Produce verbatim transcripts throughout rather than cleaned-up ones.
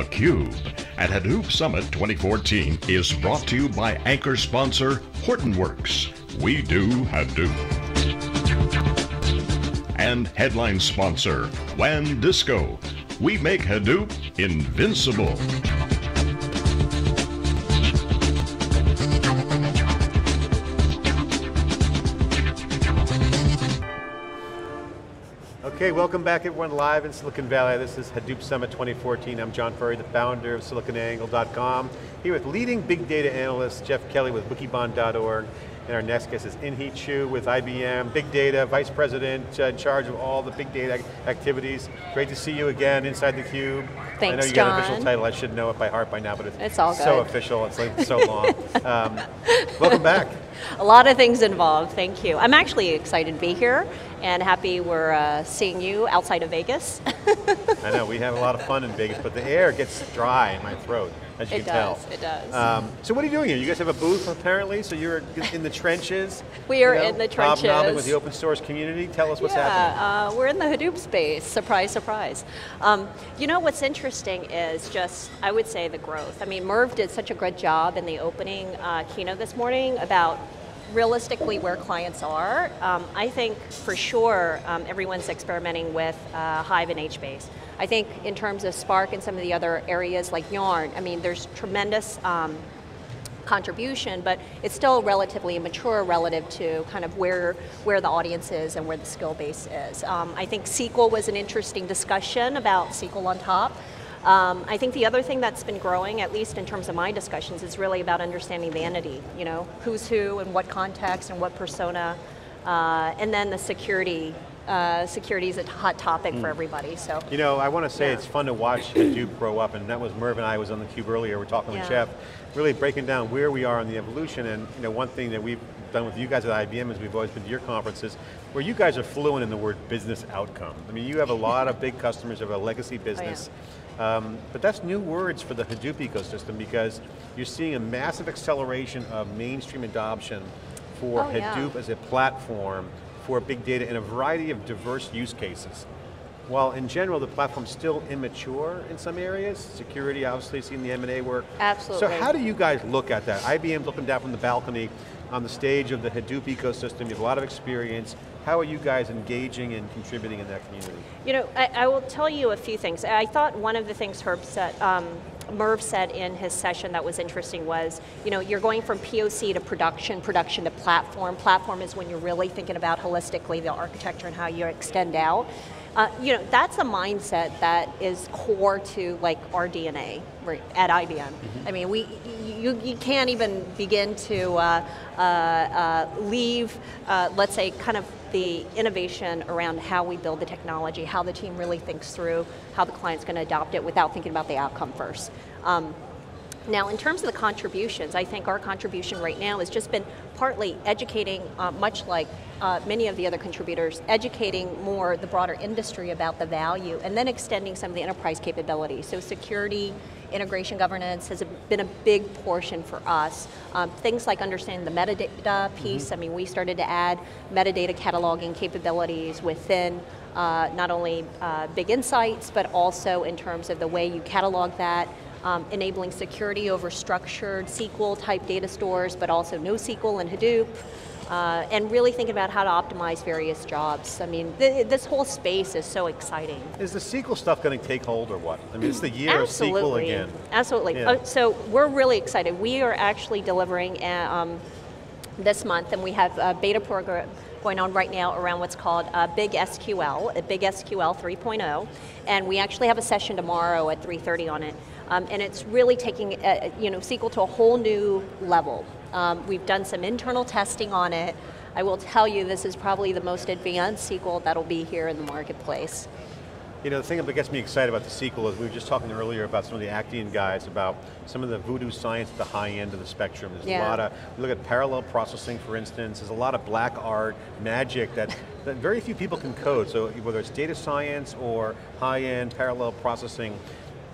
theCUBE at Hadoop Summit twenty fourteen is brought to you by anchor sponsor Hortonworks. We do Hadoop. And headline sponsor WAN Disco. We make Hadoop invincible. Okay, welcome back everyone live in Silicon Valley. This is Hadoop Summit twenty fourteen. I'm John Furrier, the founder of silicon angle dot com, here with leading big data analyst Jeff Kelly with wikibon dot org, and our next guest is Inhi Cho with I B M, big data, vice president uh, in charge of all the big data activities. Great to see you again inside theCUBE. Thanks, John. I know you John. got an official title, I should know it by heart by now, but it's, it's all so good. official, it's like so long. Um, welcome back. A lot of things involved, thank you. I'm actually excited to be here and happy we're uh, seeing you outside of Vegas. I know, we have a lot of fun in Vegas, but the air gets dry in my throat, as you it can does, tell. It does, it does. Um, so what are you doing here? You guys have a booth apparently, so you're in the trenches. We are you know, in the trenches. Hobnobbing with the open source community. Tell us what's yeah, happening. Uh, we're in the Hadoop space, surprise, surprise. Um, you know what's interesting is just, I would say the growth. I mean, Merv did such a good job in the opening uh, keynote this morning about realistically where clients are. um, I think for sure um, everyone's experimenting with uh, Hive and HBase. I think in terms of Spark and some of the other areas like Yarn, I mean there's tremendous um, contribution, but it's still relatively immature relative to kind of where, where the audience is and where the skill base is. Um, I think S Q L was an interesting discussion about S Q L on top. Um, I think the other thing that's been growing, at least in terms of my discussions, is really about understanding vanity, you know, who's who and what context and what persona, uh, and then the security. Uh, security is a hot topic mm. for everybody, so. You know, I want to say yeah. it's fun to watch Hadoop grow up, and that was Merv and I was on theCUBE earlier, we're talking yeah. with Jeff, really breaking down where we are in the evolution, and you know, one thing that we've done with you guys at I B M is we've always been to your conferences, where you guys are fluent in the word business outcome. I mean, you have a lot of big customers of a legacy business, oh, yeah. Um, but that's new words for the Hadoop ecosystem because you're seeing a massive acceleration of mainstream adoption for oh, Hadoop yeah. as a platform for big data in a variety of diverse use cases. While in general the platform's still immature in some areas, security obviously, seeing the M and A work. Absolutely. So how do you guys look at that? I B M's looking down from the balcony on the stage of the Hadoop ecosystem, you have a lot of experience. How are you guys engaging and contributing in that community? You know, I, I will tell you a few things. I thought one of the things Herb said, um, Merv said in his session that was interesting was, you know, you're going from P O C to production, production to platform. Platform is when you're really thinking about holistically the architecture and how you extend out. Uh, you know, that's a mindset that is core to like our D N A at I B M. Mm-hmm. I mean, we you, you can't even begin to uh, uh, uh, leave, uh, let's say, kind of the innovation around how we build the technology, how the team really thinks through, how the client's going to adopt it without thinking about the outcome first. Um, Now, in terms of the contributions, I think our contribution right now has just been partly educating, uh, much like uh, many of the other contributors, educating more the broader industry about the value, and then extending some of the enterprise capabilities. So security, integration governance has been a big portion for us. Um, things like understanding the metadata piece, mm-hmm. I mean, we started to add metadata cataloging capabilities within uh, not only uh, Big Insights, but also in terms of the way you catalog that, Um, enabling security over structured S Q L type data stores, but also NoSQL and Hadoop, uh, and really thinking about how to optimize various jobs. I mean, th this whole space is so exciting. Is the S Q L stuff going to take hold or what? I mean, it's the year Absolutely. of S Q L again. Absolutely, yeah. uh, so we're really excited. We are actually delivering um, this month, and we have a beta program going on right now around what's called uh, Big S Q L, a Big S Q L three point oh, and we actually have a session tomorrow at three thirty on it. Um, and it's really taking uh, you know, S Q L to a whole new level. Um, we've done some internal testing on it. I will tell you this is probably the most advanced S Q L that'll be here in the marketplace. You know, the thing that gets me excited about the S Q L is we were just talking earlier about some of the Actian guys about some of the voodoo science at the high end of the spectrum. There's yeah. a lot of, we look at parallel processing for instance, there's a lot of black art, magic that, that very few people can code. So whether it's data science or high end parallel processing,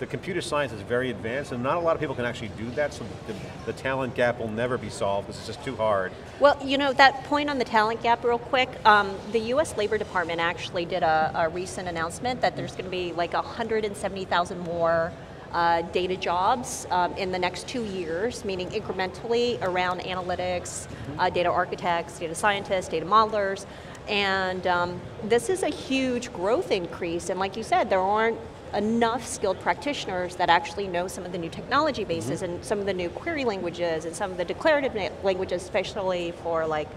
the computer science is very advanced and not a lot of people can actually do that, so the, the talent gap will never be solved because it's just too hard. Well, you know, that point on the talent gap real quick, um, the U S Labor Department actually did a, a recent announcement that there's going to be like one hundred seventy thousand more uh, data jobs um, in the next two years, meaning incrementally around analytics, mm-hmm. uh, data architects, data scientists, data modelers, and um, this is a huge growth increase, and like you said, there aren't enough skilled practitioners that actually know some of the new technology bases mm-hmm. and some of the new query languages and some of the declarative languages, especially for like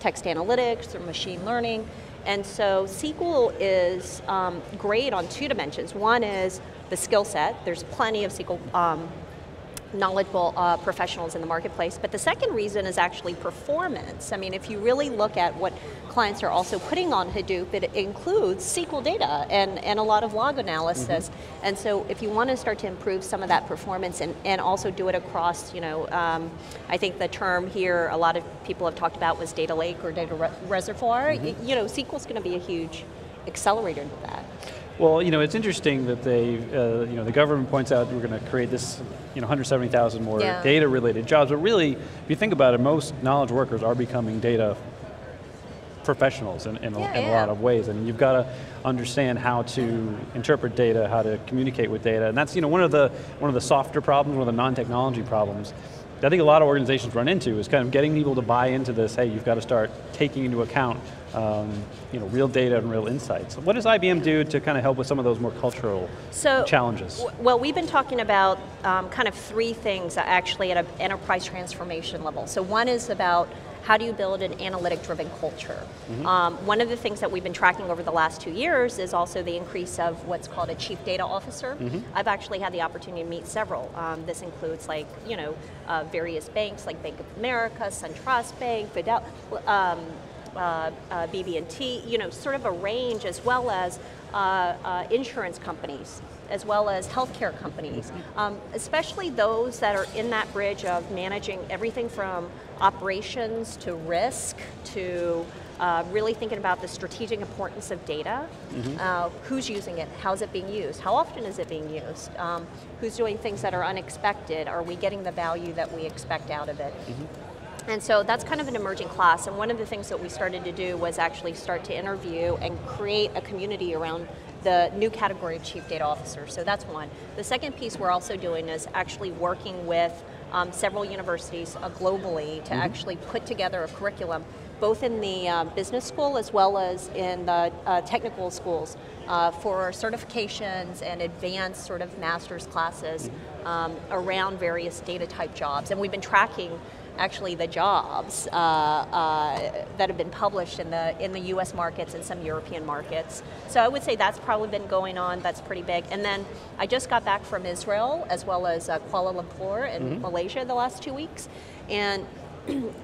text analytics or machine learning. And so S Q L is um, great on two dimensions. One is the skill set. There's plenty of S Q L um, knowledgeable uh, professionals in the marketplace. But the second reason is actually performance. I mean, if you really look at what clients are also putting on Hadoop, it includes S Q L data and, and a lot of log analysis. Mm-hmm. And so if you want to start to improve some of that performance and, and also do it across, you know, um, I think the term here a lot of people have talked about was data lake or data re reservoir. Mm-hmm. you, you know, S Q L's going to be a huge accelerator to that. Well, you know, it's interesting that they, uh, you know, the government points out we're going to create this, you know, one hundred seventy thousand more yeah. data-related jobs, but really, if you think about it, most knowledge workers are becoming data professionals in, in, yeah, a, in yeah. a lot of ways, and you've got to understand how to interpret data, how to communicate with data, and that's, you know, one of the one of the softer problems, one of the non-technology problems. I think a lot of organizations run into is kind of getting people to buy into this, hey, you've got to start taking into account um, you know, real data and real insights. What does I B M do to kind of help with some of those more cultural so, challenges? Well, we've been talking about um, kind of three things actually at an enterprise transformation level. So one is about how do you build an analytic-driven culture? Mm-hmm. um, one of the things that we've been tracking over the last two years is also the increase of what's called a chief data officer. Mm-hmm. I've actually had the opportunity to meet several. Um, this includes like, you know, uh, various banks like Bank of America, SunTrust Bank, Fidel, um, uh, uh, B B and T, you know, sort of a range, as well as uh, uh, insurance companies, as well as healthcare companies, um, especially those that are in that bridge of managing everything from operations to risk to uh, really thinking about the strategic importance of data, mm-hmm. uh, who's using it, how's it being used, how often is it being used, um, who's doing things that are unexpected, are we getting the value that we expect out of it? Mm-hmm. And so that's kind of an emerging class, and one of the things that we started to do was actually start to interview and create a community around the new category of chief data officer, so that's one. The second piece we're also doing is actually working with um, several universities uh, globally to mm-hmm. actually put together a curriculum, both in the uh, business school as well as in the uh, technical schools uh, for certifications and advanced sort of master's classes um, around various data type jobs, and we've been tracking actually the jobs uh, uh, that have been published in the in the U S markets and some European markets. So I would say that's probably been going on, that's pretty big. And then I just got back from Israel as well as uh, Kuala Lumpur and mm-hmm. Malaysia the last two weeks. And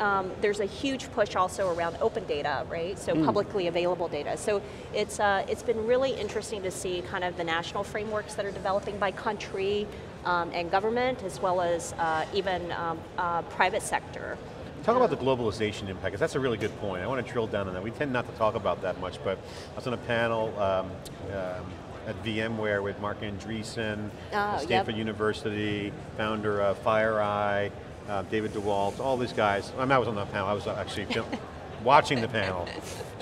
um, there's a huge push also around open data, right? So mm. publicly available data. So it's uh, it's been really interesting to see kind of the national frameworks that are developing by country, Um, and government, as well as uh, even um, uh, private sector. Talk about the globalization impact, because that's a really good point. I want to drill down on that. We tend not to talk about that much, but I was on a panel um, um, at VMware with Marc Andreessen, uh, Stanford yep. University, founder of FireEye, uh, David DeWalt, all these guys. I mean, I was on that panel, I was actually watching the panel.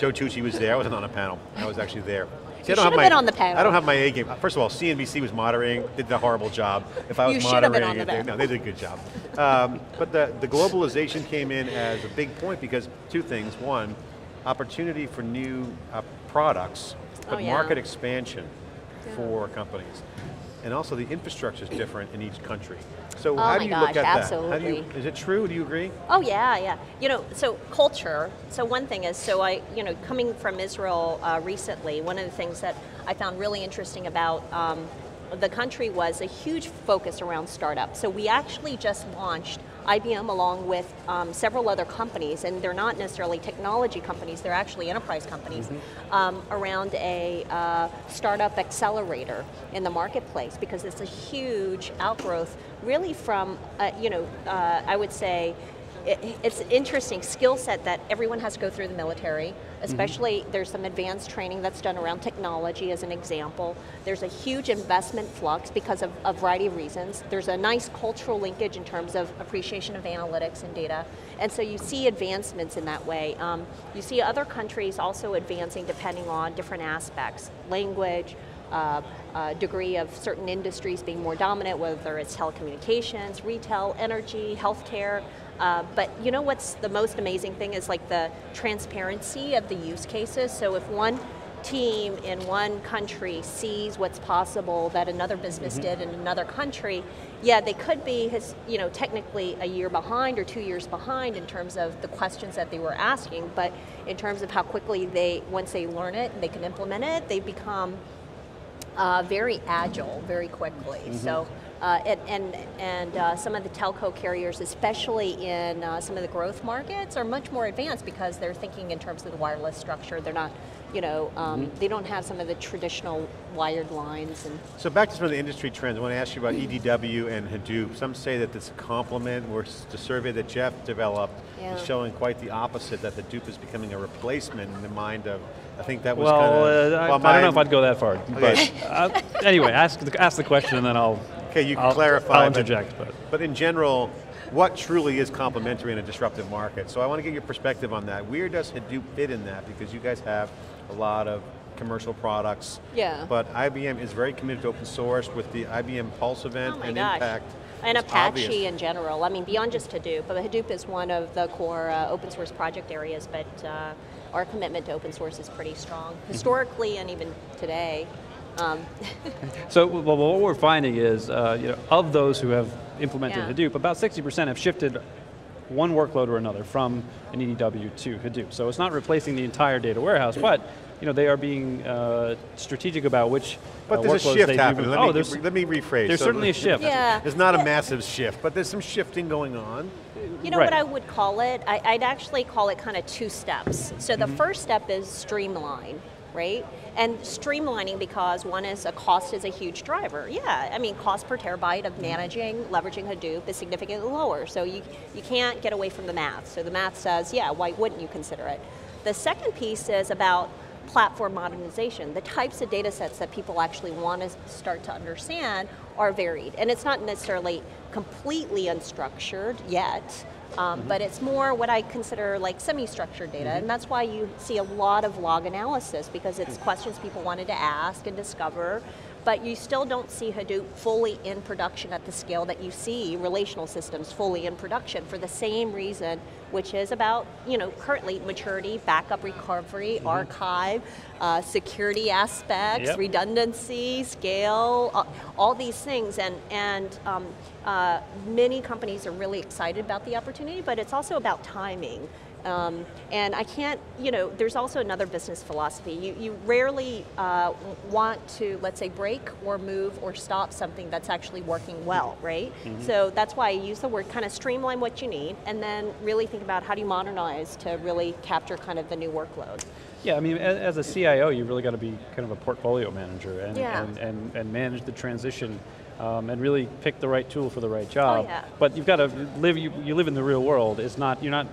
Joe Tucci was there, I wasn't on a panel, I was actually there. See, you should have my, been on the panel. I don't have my A game. First of all, C N B C was moderating, did a horrible job. If I was you moderating, been on the they, no, they did a good job. um, but the, the globalization came in as a big point because two things. One, opportunity for new uh, products, but oh, yeah. market expansion yeah. for companies. And also the infrastructure is different in each country. So oh how do you gosh, look at absolutely. that? How do you, is it true, do you agree? Oh yeah, yeah. You know, so culture, so one thing is, so I, you know, coming from Israel uh, recently, one of the things that I found really interesting about um, the country was a huge focus around startups. So we actually just launched I B M along with um, several other companies, and they're not necessarily technology companies, they're actually enterprise companies, mm-hmm. um, around a uh, startup accelerator in the marketplace, because it's a huge outgrowth really from, uh, you know, uh, I would say, it, it's an interesting skill set that everyone has to go through the military, especially mm-hmm. there's some advanced training that's done around technology as an example. There's a huge investment flux because of a variety of reasons. There's a nice cultural linkage in terms of appreciation of analytics and data. And so you see advancements in that way. Um, you see other countries also advancing depending on different aspects, language, uh, uh, degree of certain industries being more dominant, whether it's telecommunications, retail, energy, healthcare. Uh, but you know what's the most amazing thing is like the transparency of the use cases. So if one team in one country sees what's possible that another business mm-hmm. did in another country, yeah, they could be his, you know, technically a year behind or two years behind in terms of the questions that they were asking, but in terms of how quickly they, once they learn it and they can implement it, they become uh, very agile very quickly. Mm-hmm. So, uh, it, and, and uh, some of the telco carriers, especially in uh, some of the growth markets, are much more advanced because they're thinking in terms of the wireless structure. They're not You know, um, mm-hmm. they don't have some of the traditional wired lines. And so back to some of the industry trends, I want to ask you about E D W and Hadoop. Some say that it's a complement, where the survey that Jeff developed yeah. is showing quite the opposite, that Hadoop is becoming a replacement in the mind of, I think that was well, kind of... Uh, well, I, I don't know if I'd go that far, okay. but uh, anyway, ask the, ask the question and then I'll, okay, you can I'll, clarify, I'll interject. But, but. but in general, what truly is complementary in a disruptive market? So I want to get your perspective on that. Where does Hadoop fit in that? Because you guys have a lot of commercial products. Yeah. But I B M is very committed to open source with the I B M Pulse event oh and gosh. Impact. And it's Apache obvious. In general. I mean, beyond just Hadoop, but Hadoop is one of the core uh, open source project areas, but uh, our commitment to open source is pretty strong. Historically mm-hmm. and even today. Um. So well, what we're finding is, uh, you know, of those who have implemented yeah. Hadoop, about sixty percent have shifted one workload or another from an E D W to Hadoop. So it's not replacing the entire data warehouse, but you know, they are being uh, strategic about which but uh, there's workloads a shift they happening. Let, oh, me, let me rephrase. There's so certainly a shift. Yeah. There's not a massive shift, but there's some shifting going on. You know right. what I would call it? I, I'd actually call it kind of two steps. So the mm-hmm. first step is streamline. Right? And streamlining because one is a cost is a huge driver. Yeah, I mean cost per terabyte of managing, leveraging Hadoop is significantly lower. So you, you can't get away from the math. So the math says, yeah, why wouldn't you consider it? The second piece is about platform modernization. The types of data sets that people actually want to start to understand are varied. And it's not necessarily completely unstructured yet, Um, mm-hmm. but it's more what I consider like semi-structured data, mm-hmm. and that's why you see a lot of log analysis, because it's questions people wanted to ask and discover, but you still don't see Hadoop fully in production at the scale that you see relational systems fully in production for the same reason, which is about, you know, currently maturity, backup recovery, mm-hmm. archive, uh, security aspects, yep. redundancy, scale, all, all these things, and, and um, uh, many companies are really excited about the opportunity, but it's also about timing. Um, and I can't, you know, there's also another business philosophy. You, you rarely uh, want to, let's say, break or move or stop something that's actually working well, right? Mm-hmm. So that's why I use the word kind of streamline what you need and then really think about how do you modernize to really capture kind of the new workload. Yeah, I mean, as a C I O, you really got to be kind of a portfolio manager and, yeah. and, and, and manage the transition Um, and really pick the right tool for the right job. Oh, yeah. But you've got to live, you, you live in the real world. It's not, you're not,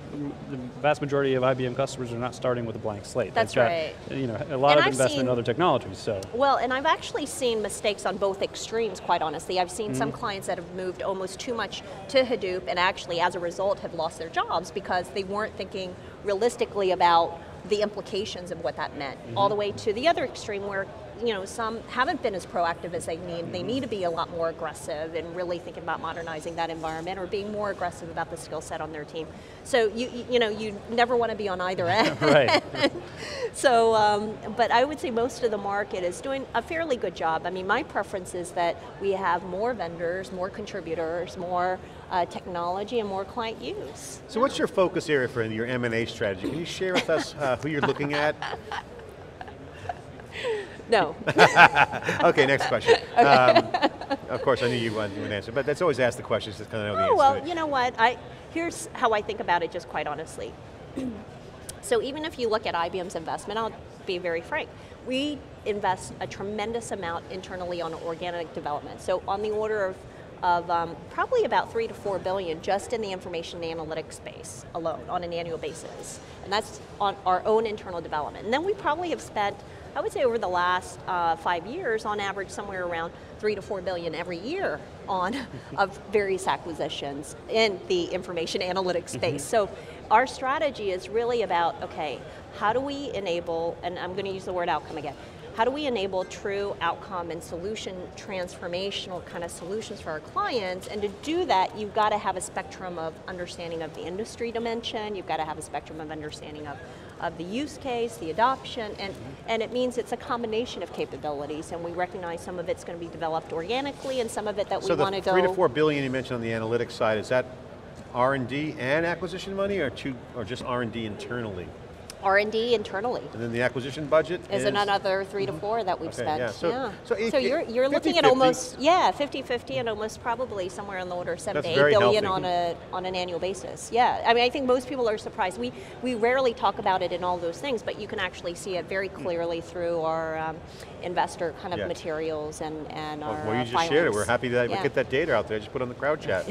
the vast majority of I B M customers are not starting with a blank slate. That's got, right. You know, a lot and of I've investment seen, in other technologies, so. Well, and I've actually seen mistakes on both extremes, quite honestly. I've seen mm-hmm. some clients that have moved almost too much to Hadoop and actually, as a result, have lost their jobs because they weren't thinking realistically about the implications of what that meant. Mm-hmm. All the way to the other extreme where you know, some haven't been as proactive as they need. They need to be a lot more aggressive and really thinking about modernizing that environment or being more aggressive about the skill set on their team. So you, you know, you never want to be on either end. Right. So, um, but I would say most of the market is doing a fairly good job. I mean, my preference is that we have more vendors, more contributors, more uh, technology, and more client use. So what's your focus area for your M and A strategy? Can you share with us uh, who you're looking at? No. Okay, next question. Okay. Um, of course, I knew you wanted to answer, but that's always asked the questions that kind of know the answer. Well, you know what, I, here's how I think about it just quite honestly. So even if you look at I B M's investment, I'll be very frank, we invest a tremendous amount internally on organic development. So on the order of, of um, probably about three to four billion just in the information and analytics space alone on an annual basis. And that's on our own internal development. And then we probably have spent I would say over the last uh, five years, on average somewhere around three to four billion every year on of various acquisitions in the information analytics space. So our strategy is really about, okay, how do we enable, and I'm going to use the word outcome again, how do we enable true outcome and solution, transformational kind of solutions for our clients? And to do that, you've got to have a spectrum of understanding of the industry dimension, you've got to have a spectrum of understanding of, of the use case, the adoption, and, and it means it's a combination of capabilities, and we recognize some of it's going to be developed organically and some of it that so we want to go- So the three to four billion you mentioned on the analytics side, is that R and D and acquisition money, or, two, or just R and D internally? R and D internally. And then the acquisition budget is? Is another three to four that we've okay, spent, yeah. So, yeah. so, it, so you're, you're fifty, looking at fifty. Almost, yeah, fifty fifty and almost probably somewhere in the order of seven That's to eight billion on, a, on an annual basis. Yeah, I mean, I think most people are surprised. We, we rarely talk about it in all those things, but you can actually see it very clearly through our um, investor kind of yes. materials and, and well, our Well, you uh, just filings. shared it. We're happy that yeah. we get that data out there. Just put it on the crowd chat.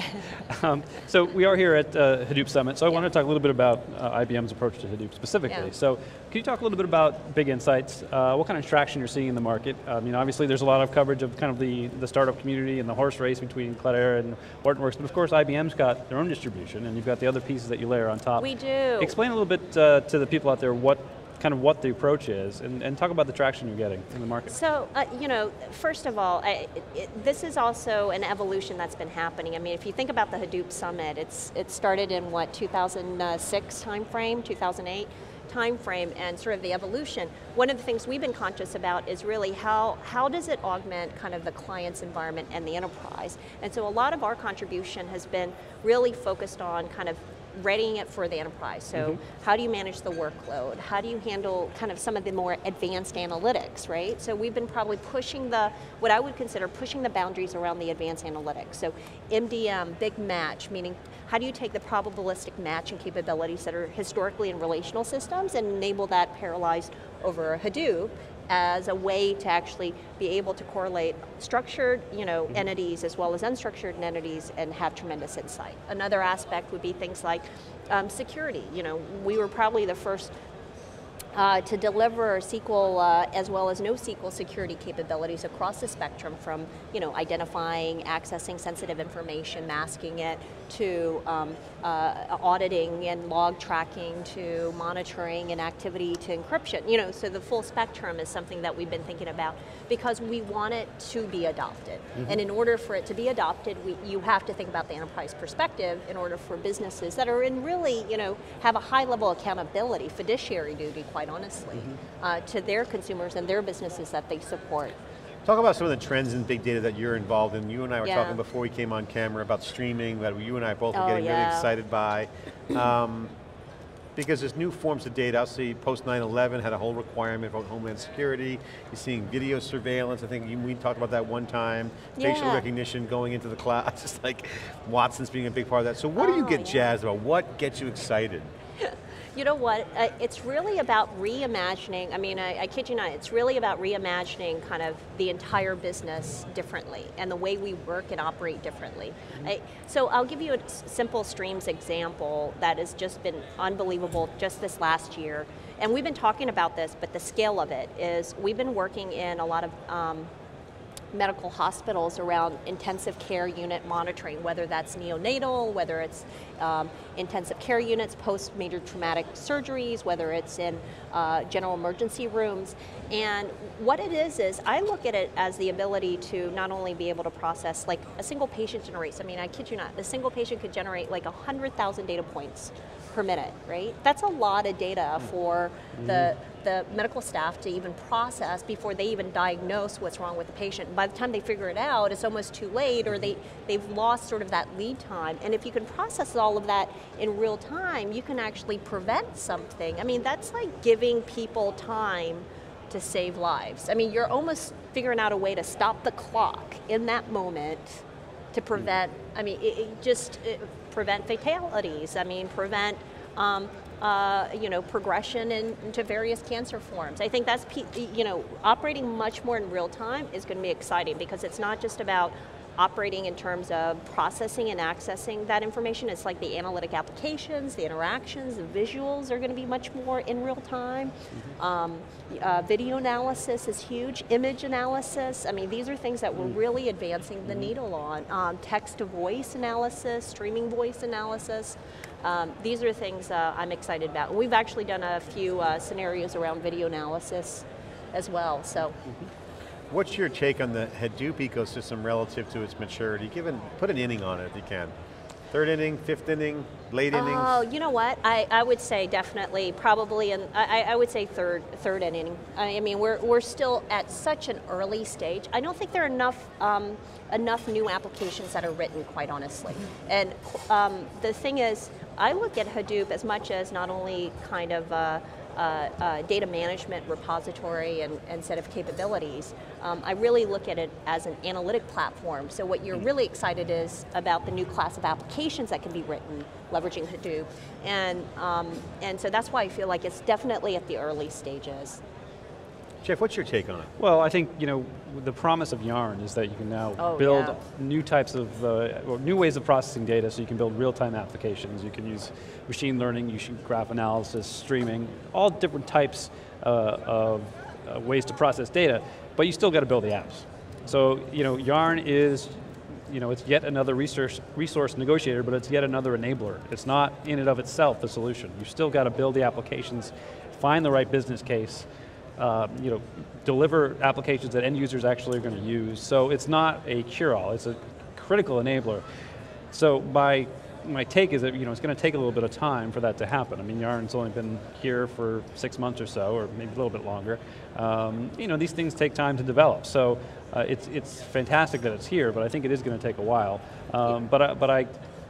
um, so we are here at uh, Hadoop Summit, so I yeah. want to talk a little bit about uh, I B M's approach to Hadoop specifically. Yeah. So, can you talk a little bit about Big Insights? Uh, what kind of traction you're seeing in the market? Um, you know, obviously there's a lot of coverage of kind of the, the startup community and the horse race between Cloudera and Hortonworks, but of course I B M's got their own distribution and you've got the other pieces that you layer on top. We do. Explain a little bit uh, to the people out there what kind of what the approach is, and, and talk about the traction you're getting in the market. So, uh, you know, first of all, I, it, this is also an evolution that's been happening. I mean, if you think about the Hadoop Summit, it's it started in what, two thousand six timeframe, two thousand eight? Time frame, and sort of the evolution. One of the things we've been conscious about is really how, how does it augment kind of the client's environment and the enterprise. And so a lot of our contribution has been really focused on kind of readying it for the enterprise. So mm-hmm. how do you manage the workload? How do you handle kind of some of the more advanced analytics, right? So we've been probably pushing the, what I would consider pushing the boundaries around the advanced analytics. So M D M, big match, meaning how do you take the probabilistic matching capabilities that are historically in relational systems and enable that parallelized over Hadoop as a way to actually be able to correlate structured, you know, mm-hmm. entities as well as unstructured entities and have tremendous insight. Another aspect would be things like um, security. You know, we were probably the first Uh, to deliver S Q L uh, as well as NoSQL security capabilities across the spectrum, from you know identifying, accessing sensitive information, masking it, to um, uh, auditing and log tracking, to monitoring and activity, to encryption. You know, so the full spectrum is something that we've been thinking about because we want it to be adopted. Mm-hmm. And in order for it to be adopted, we, you have to think about the enterprise perspective in order for businesses that are in really you know have a high level accountability, fiduciary duty, quite honestly, mm-hmm. uh, to their consumers and their businesses that they support. Talk about some of the trends in big data that you're involved in. You and I were yeah. talking before we came on camera about streaming, that you and I both oh, were getting yeah. really excited by. Um, because there's new forms of data. I'll see post nine eleven had a whole requirement about homeland security. You're seeing video surveillance. I think you, we talked about that one time. Yeah. Facial recognition going into the cloud. It's just like Watson's being a big part of that. So what oh, do you get yeah. jazzed about? What gets you excited? You know what, uh, it's really about reimagining, I mean, I, I kid you not, it's really about reimagining kind of the entire business differently and the way we work and operate differently. Mm-hmm. I, so I'll give you a simple streams example that has just been unbelievable just this last year. And we've been talking about this, but the scale of it is we've been working in a lot of um, medical hospitals around intensive care unit monitoring, whether that's neonatal, whether it's um, intensive care units, post major traumatic surgeries, whether it's in uh, general emergency rooms. And what it is, is I look at it as the ability to not only be able to process, like a single patient generates, I mean, I kid you not, a single patient could generate like one hundred thousand data points per minute, right? That's a lot of data for mm-hmm. the the medical staff to even process before they even diagnose what's wrong with the patient. By the time they figure it out, it's almost too late, or they, they've lost sort of that lead time. And if you can process all of that in real time, you can actually prevent something. I mean, that's like giving people time to save lives. I mean, you're almost figuring out a way to stop the clock in that moment to prevent, I mean, it, it just it, prevent fatalities, I mean, prevent, um, Uh, you know, progression in, into various cancer forms. I think that's, you know, operating much more in real time is going to be exciting because it's not just about operating in terms of processing and accessing that information. It's like the analytic applications, the interactions, the visuals are going to be much more in real time. Mm-hmm. um, uh, video analysis is huge, image analysis. I mean, these are things that we're really advancing the needle on. Um, text-to-voice analysis, streaming voice analysis. Um, these are things uh, I'm excited about. We've actually done a few uh, scenarios around video analysis as well, so. Mm-hmm. What's your take on the Hadoop ecosystem relative to its maturity? Given, put an inning on it if you can. Third inning, fifth inning, late innings? Oh, you know what? I, I would say definitely, probably, and I, I would say third third inning. I, I mean, we're we're still at such an early stage. I don't think there are enough um, enough new applications that are written, quite honestly. And um, the thing is, I look at Hadoop as much as not only kind of a, a, a data management repository and, and set of capabilities. Um, I really look at it as an analytic platform. So what you're really excited is about the new class of applications that can be written leveraging Hadoop. And, um, and so that's why I feel like it's definitely at the early stages. Jeff, what's your take on it? Well, I think, you know, the promise of Yarn is that you can now oh, build yeah. new types of, uh, or new ways of processing data, so you can build real-time applications, you can use machine learning, you can graph analysis, streaming, all different types uh, of uh, ways to process data, but you still got to build the apps. So, you know, Yarn is, you know, it's yet another resource, resource negotiator, but it's yet another enabler. It's not in and of itself the solution. You've still got to build the applications, find the right business case, Uh, you know, deliver applications that end users actually are going to use. So it's not a cure-all, it's a critical enabler. So my, my take is that, you know, it's going to take a little bit of time for that to happen. I mean, Yarn's only been here for six months or so, or maybe a little bit longer. Um, you know, these things take time to develop. So uh, it's, it's fantastic that it's here, but I think it is going to take a while. Um, but I, but I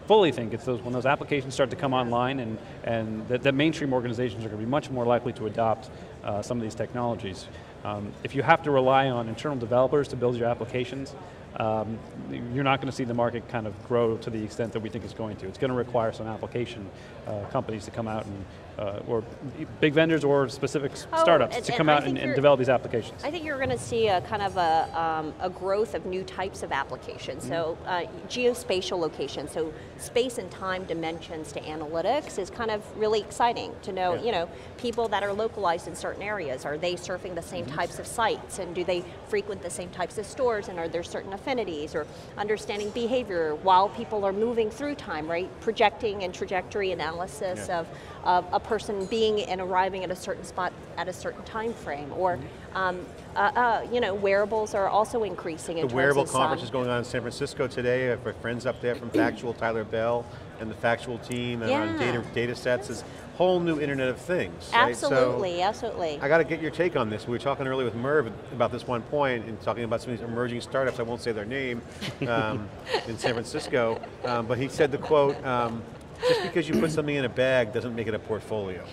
fully think it's those, when those applications start to come online and, and that, that mainstream organizations are going to be much more likely to adopt Uh, some of these technologies. Um, if you have to rely on internal developers to build your applications, um, you're not going to see the market kind of grow to the extent that we think it's going to. It's going to require some application uh, companies to come out and, uh, or big vendors or specific oh, startups and, to come out and, and develop these applications. I think you're going to see a kind of a, um, a growth of new types of applications. Mm-hmm. So uh, geospatial location, so space and time dimensions to analytics is kind of really exciting to know, yeah. you know, people that are localized in certain areas, are they surfing the same mm-hmm. types of sites, and do they frequent the same types of stores, and are there certain affinities, or understanding behavior while people are moving through time, right? Projecting and trajectory analysis yeah. of, of a person being and arriving at a certain spot at a certain time frame, or mm-hmm. um, uh, uh, you know, wearables are also increasing. The in wearable terms of conference some. is going on in San Francisco today. I have my friends up there from Factual, Tyler Bell, and the Factual team, and yeah. on data, data sets is whole new Internet of Things. Absolutely, right? So absolutely. I got to get your take on this. We were talking earlier with Merv about this one point, and talking about some of these emerging startups, I won't say their name, um, in San Francisco, um, but he said the quote, um, just because you put something in a bag doesn't make it a portfolio.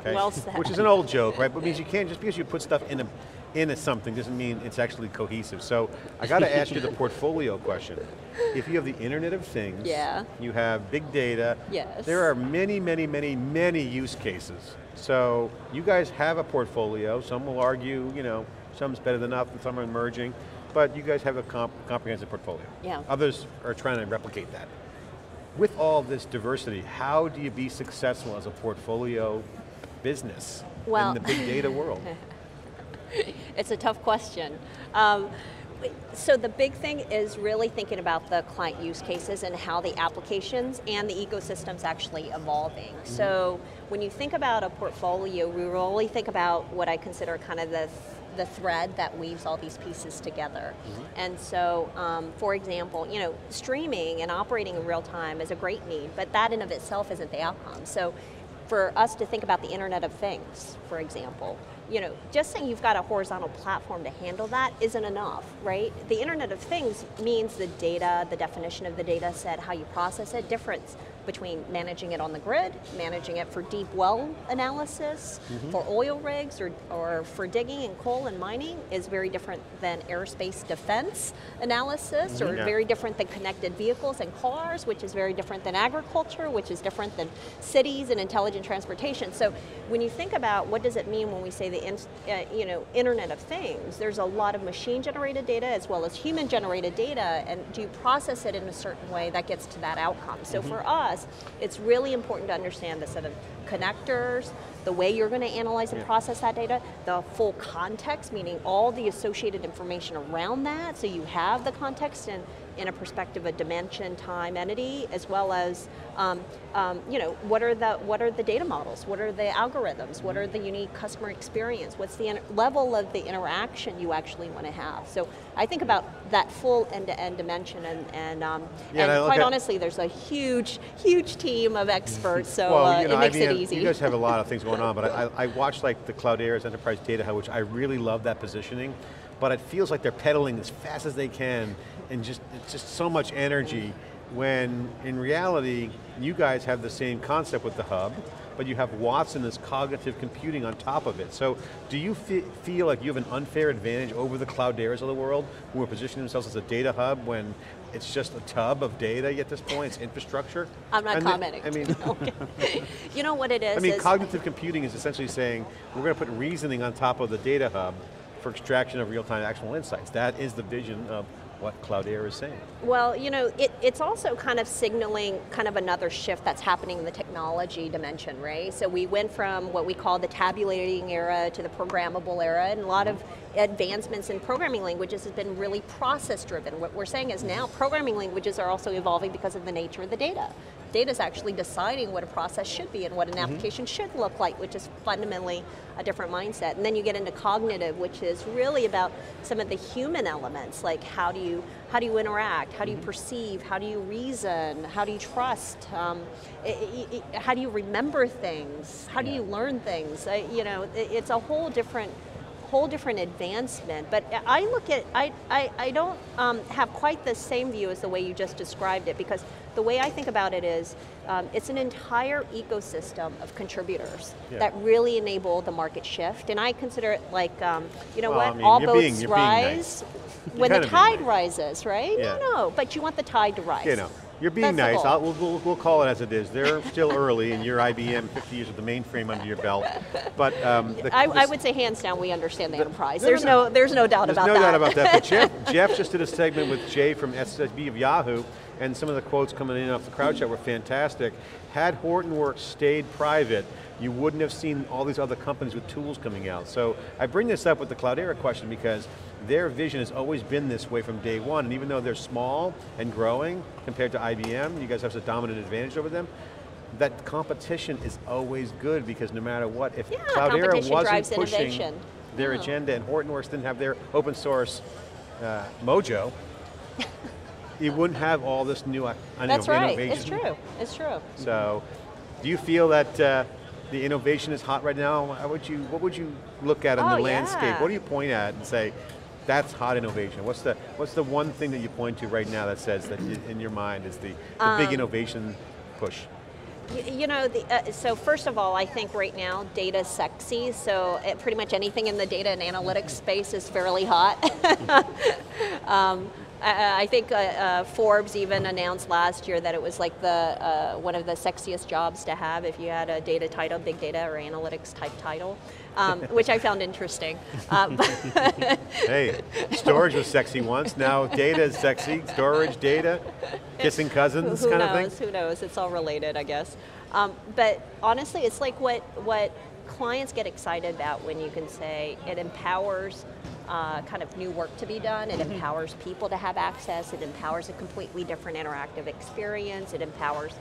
Okay? Well said. Which is an old joke, right? But it means you can't, just because you put stuff in a into something doesn't mean it's actually cohesive. So I got to ask you the portfolio question. If you have the Internet of Things, yeah. you have big data, yes. there are many, many, many, many use cases. So you guys have a portfolio. Some will argue, you know, some's better than enough and some are emerging, but you guys have a comp comprehensive portfolio. Yeah. Others are trying to replicate that. With all this diversity, how do you be successful as a portfolio business well, in the big data world? It's a tough question. Um, so the big thing is really thinking about the client use cases and how the applications and the ecosystem's actually evolving. Mm-hmm. So when you think about a portfolio, we really think about what I consider kind of the the thread that weaves all these pieces together. Mm-hmm. And so, um, for example, you know, streaming and operating in real time is a great need, but that in of itself isn't the outcome. So for us to think about the Internet of Things, for example, you know, just saying you've got a horizontal platform to handle that isn't enough, right? The Internet of Things means the data, the definition of the data set, how you process it, difference between managing it on the grid, managing it for deep well analysis, mm-hmm. for oil rigs, or, or for digging and coal and mining is very different than aerospace defense analysis, mm-hmm. or yeah. very different than connected vehicles and cars, which is very different than agriculture, which is different than cities and intelligent transportation. So when you think about what does it mean when we say the in, uh, you know, Internet of Things, there's a lot of machine-generated data as well as human-generated data, and do you process it in a certain way that gets to that outcome? So mm-hmm. for us, it's really important to understand the set of connectors, the way you're going to analyze and yeah. process that data, the full context, meaning all the associated information around that, so you have the context in, in a perspective of dimension, time, entity, as well as um, um, you know, what are the what are the data models, what are the algorithms, what are the unique customer experience, what's the level of the interaction you actually want to have. So I think about that full end-to-end dimension, and and, um, yeah, and no, quite okay. honestly, there's a huge, huge team of experts, so well, uh, you know, it makes I mean, it easy. You guys have a lot of things going on, but I, I watched like the Cloudera's Enterprise Data Hub, which I really love that positioning, but it feels like they're pedaling as fast as they can, and just it's just so much energy, when in reality, you guys have the same concept with the hub, but you have Watson and this cognitive computing on top of it. So do you fe feel like you have an unfair advantage over the Clouderas of the world, who are positioning themselves as a data hub when it's just a tub of data at this point, it's infrastructure? I'm not and commenting. Then, I mean, okay. You know what it is? I mean, is cognitive computing is essentially saying, we're going to put reasoning on top of the data hub for extraction of real-time actionable insights. That is the vision of what Cloudera is saying. Well, you know, it, it's also kind of signaling kind of another shift that's happening in the technology dimension, right? So we went from what we call the tabulating era to the programmable era, and a lot of advancements in programming languages has been really process-driven. What we're saying is now programming languages are also evolving because of the nature of the data. Data's actually deciding what a process should be and what an mm-hmm. application should look like, which is fundamentally a different mindset. And then you get into cognitive, which is really about some of the human elements, like how do you, how do you interact, how do you perceive, how do you reason, how do you trust, um, it, it, how do you remember things, how do you learn things? I, you know, it, it's a whole different whole different advancement, but I look at, I, I, I don't um, have quite the same view as the way you just described it, because the way I think about it is, um, it's an entire ecosystem of contributors yeah. that really enable the market shift, and I consider it like, um, you know well, what, I mean, all boats being, rise nice. when the tide nice. rises, right? Yeah. No, no, but you want the tide to rise. You know, you're being That's nice, I'll, we'll, we'll call it as it is. They're still early, and you're I B M, fifty years of the mainframe under your belt. But um, the, I, this, I would say hands down, we understand the, the enterprise. There's no, no, there's no doubt there's about no that. There's no doubt about that, but Jeff, Jeff just did a segment with Jay from S S B of Yahoo, and some of the quotes coming in off the CrowdShot were fantastic. Had Hortonworks stayed private, you wouldn't have seen all these other companies with tools coming out. So I bring this up with the Cloudera question because their vision has always been this way from day one, and even though they're small and growing compared to I B M, you guys have a dominant advantage over them, that competition is always good because no matter what, if yeah, Cloudera wasn't pushing innovation. their yeah. agenda and Hortonworks didn't have their open source uh, mojo, you wouldn't have all this new uh, That's right. innovation. That's right, it's true, it's true. So, do you feel that uh, the innovation is hot right now? How would you, what would you look at in oh, the landscape? Yeah. What do you point at and say, that's hot innovation? What's the, what's the one thing that you point to right now that says that in your mind is the, the um, big innovation push? You know, the, uh, so first of all, I think right now, data's sexy, so it, pretty much anything in the data and analytics space is fairly hot. um, I, I think uh, uh, Forbes even announced last year that it was like the, uh, one of the sexiest jobs to have if you had a data title, big data or analytics type title. Um, which I found interesting. Uh, hey, storage was sexy once, now data is sexy, storage, data, kissing cousins who kind knows, of thing. Who knows, it's all related, I guess. Um, but honestly, it's like what, what clients get excited about when you can say it empowers uh, kind of new work to be done, it empowers people to have access, it empowers a completely different interactive experience, it empowers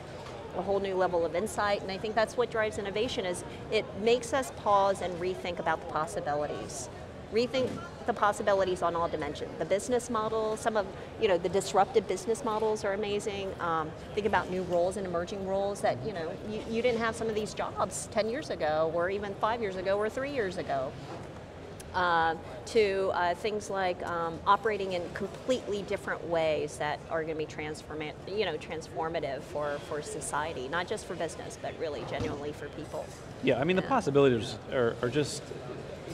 a whole new level of insight, and I think that's what drives innovation, is it makes us pause and rethink about the possibilities. Rethink the possibilities on all dimensions. The business model, some of, you know, the disruptive business models are amazing. Um, think about new roles and emerging roles that, you know, you, you didn't have some of these jobs ten years ago, or even five years ago, or three years ago. Uh, to uh, things like um, operating in completely different ways that are going to be transforma you know, transformative for, for society, not just for business, but really genuinely for people. Yeah, I mean, yeah. the possibilities are, are just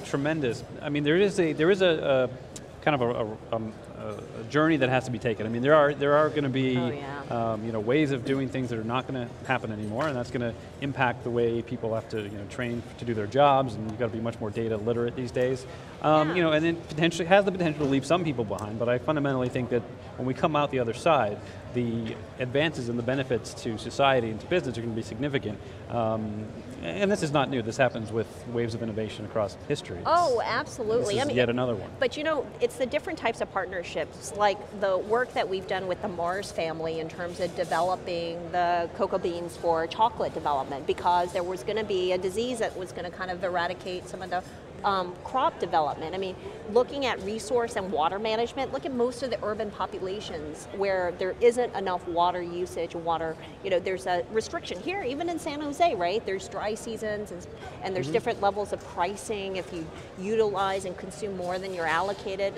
tremendous. I mean, there is a, there is a, a kind of a, a, a journey that has to be taken. I mean, there are there are going to be oh, yeah. um, you know ways of doing things that are not going to happen anymore, and that's going to impact the way people have to you know train to do their jobs, and you've got to be much more data literate these days. Um, yeah. You know, and then potentially has the potential to leave some people behind, but I fundamentally think that when we come out the other side, the advances and the benefits to society and to business are going to be significant. Um, and this is not new, this happens with waves of innovation across history. It's, oh, absolutely. This is I mean, yet another one. But you know, it's the different types of partnerships, like the work that we've done with the Mars family in terms of developing the cocoa beans for chocolate development, because there was going to be a disease that was going to kind of eradicate some of the Um, crop development. I mean, looking at resource and water management, look at most of the urban populations where there isn't enough water usage, water, you know, there's a restriction here, even in San Jose, right? There's dry seasons and, and there's mm-hmm. different levels of pricing if you utilize and consume more than you're allocated.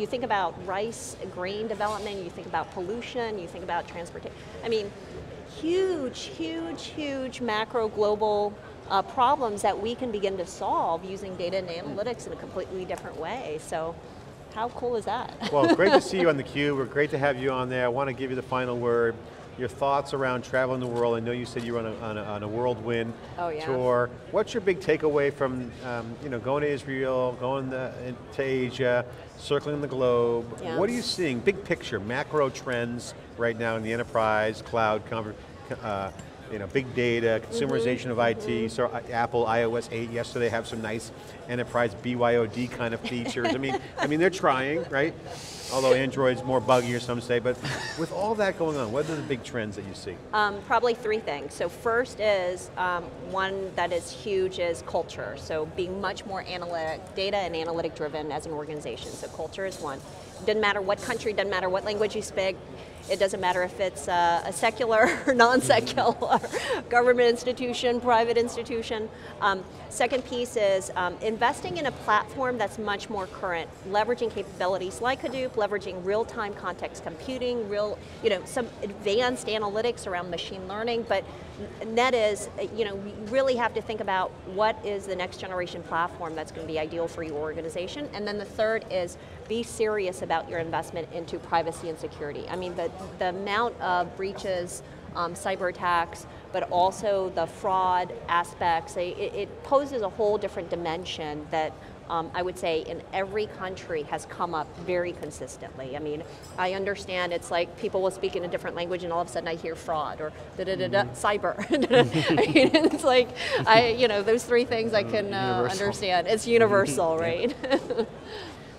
You think about rice, grain development, you think about pollution, you think about transportation. I mean, huge, huge, huge macro global Uh, problems that we can begin to solve using data and analytics in a completely different way. So, how cool is that? Well, great to see you on theCUBE. We're great to have you on there. I want to give you the final word. Your thoughts around traveling the world. I know you said you were on a, on a, on a whirlwind oh, yeah. tour. What's your big takeaway from um, you know, going to Israel, going to, to Asia, circling the globe? Yes. What are you seeing, big picture, macro trends right now in the enterprise, cloud, conver uh, You know, big data, consumerization mm-hmm, of mm-hmm. I T, so Apple i O S eight yesterday have some nice enterprise B Y O D kind of features. I mean, I mean they're trying, right? Although Android's more buggy, or some say, but with all that going on, what are the big trends that you see? Um, probably three things. So first is, um, one that is huge is culture. So being much more analytic, data and analytic driven as an organization. So culture is one. Doesn't matter what country, doesn't matter what language you speak, it doesn't matter if it's uh, a secular or non-secular government institution, private institution. Um, second piece is um, investing in a platform that's much more current, leveraging capabilities like Hadoop, leveraging real-time context computing, real, you know, some advanced analytics around machine learning, but net is, you know, we really have to think about what is the next generation platform that's going to be ideal for your organization. And then the third is be serious about your investment into privacy and security. I mean, the, the amount of breaches, um, cyber attacks, but also the fraud aspects, it, it poses a whole different dimension that Um, I would say in every country has come up very consistently. I mean, I understand it's like people will speak in a different language and all of a sudden I hear fraud or da-da-da-da, cyber. I mean, it's like, I, you know, those three things I can uh, understand. It's universal, right?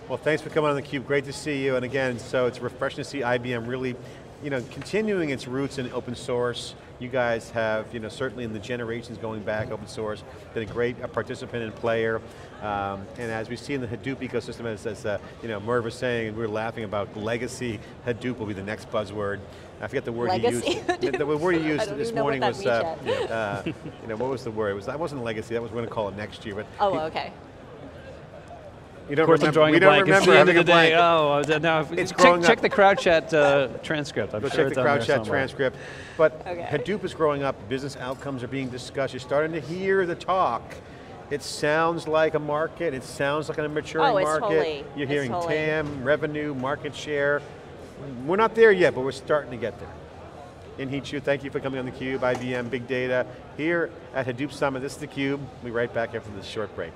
Well, thanks for coming on theCUBE. Great to see you. And again, so it's refreshing to see I B M really, you know, continuing its roots in open source. You guys have, you know, certainly in the generations going back, open source, been a great a participant and player. Um, and as we see in the Hadoop ecosystem, as, as uh, you know, Merv was saying, and we were laughing about legacy, Hadoop will be the next buzzword. I forget the word legacy you used. The, the word you used this morning was, uh, uh, you know, what was the word? It was, that wasn't legacy, that was we're going to call it next year. But oh, he, okay. You don't remember, we don't remember having a blank. Oh, now it's growing up. Check the CrowdChat uh, transcript. I'm Go sure check the CrowdChat transcript. But okay. Hadoop is growing up, business outcomes are being discussed, you're starting to hear the talk. It sounds like a market, it sounds like a maturing oh, it's market. Totally. You're hearing it's totally. T A M, revenue, market share. We're not there yet, but we're starting to get there. Inhi Cho, thank you for coming on theCUBE, I B M Big Data, here at Hadoop Summit. This is theCUBE. We'll be right back after this short break.